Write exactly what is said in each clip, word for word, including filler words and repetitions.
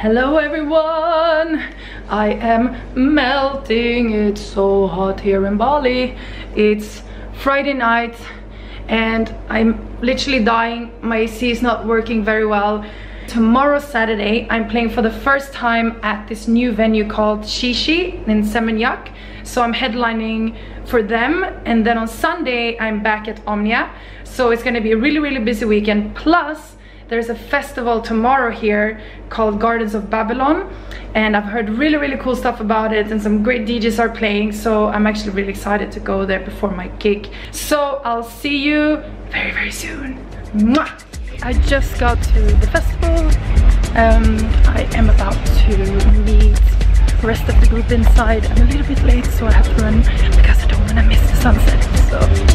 Hello everyone! I am melting. It's so hot here in Bali. It's Friday night and I'm literally dying. My A C is not working very well. Tomorrow, Saturday, I'm playing for the first time at this new venue called Shishi in Seminyak. So I'm headlining for them, and then on Sunday I'm back at Omnia. So it's gonna be a really, really busy weekend. Plus, there's a festival tomorrow here called Gardens of Babylon, and I've heard really, really cool stuff about it, and some great D Js are playing, so I'm actually really excited to go there before my gig. So I'll see you very, very soon. Mwah! I just got to the festival. Um, I am about to meet the rest of the group inside. I'm a little bit late, so I have to run because I don't want to miss the sunset. So.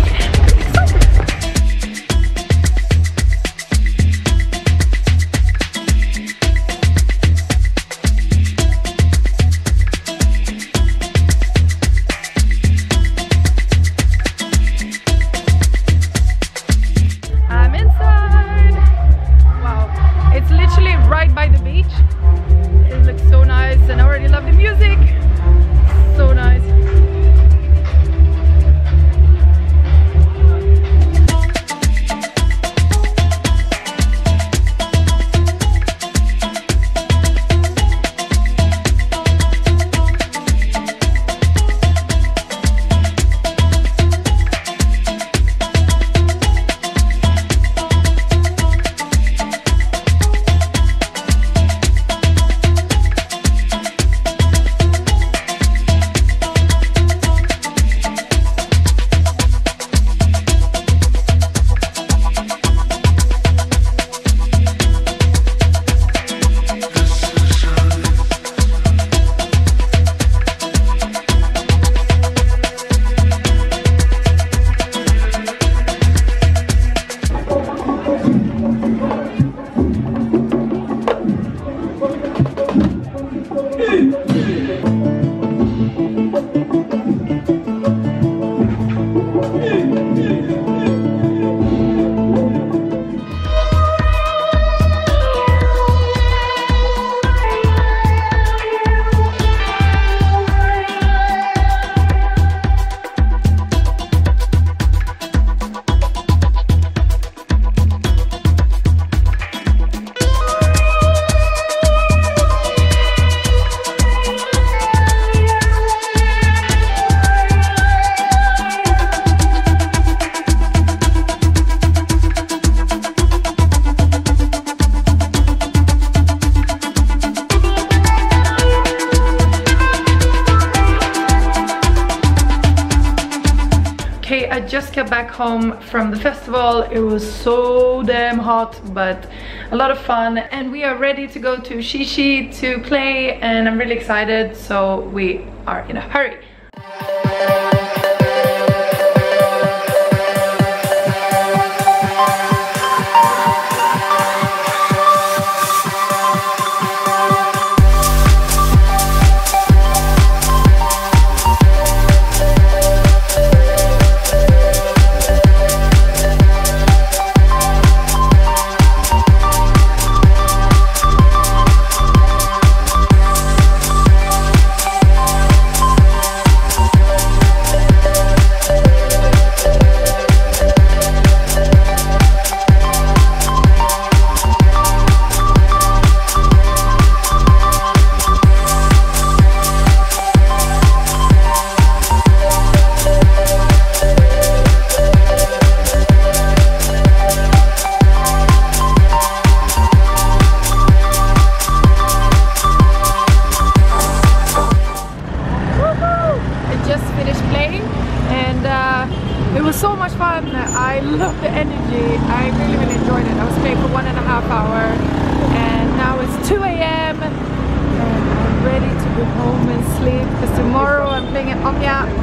I just got back home from the festival. It was so damn hot, but a lot of fun, and we are ready to go to Shishi to play, and I'm really excited, so we are in a hurry.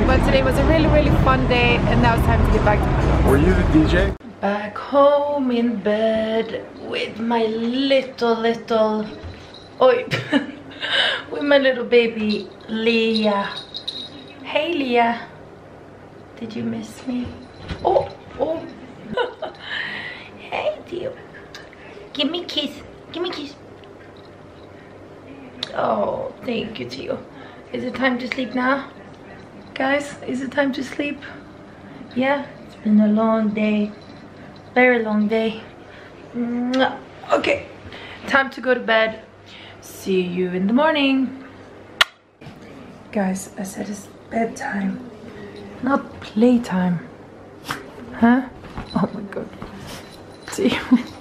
But today was a really, really fun day, and now it's time to get back to my house. Were you the D J? Back home in bed with my little, little... Oi! with my little baby, Lia. Hey, Lia. Did you miss me? Oh! Oh! Hey, Tio. Give me a kiss. Give me a kiss. Oh, thank you, Tio. Is it time to sleep now? Guys, is it time to sleep? Yeah, it's been a long day. Very long day. Okay, time to go to bed. See you in the morning. Guys, I said it's bedtime, not playtime. Huh? Oh my god. See you.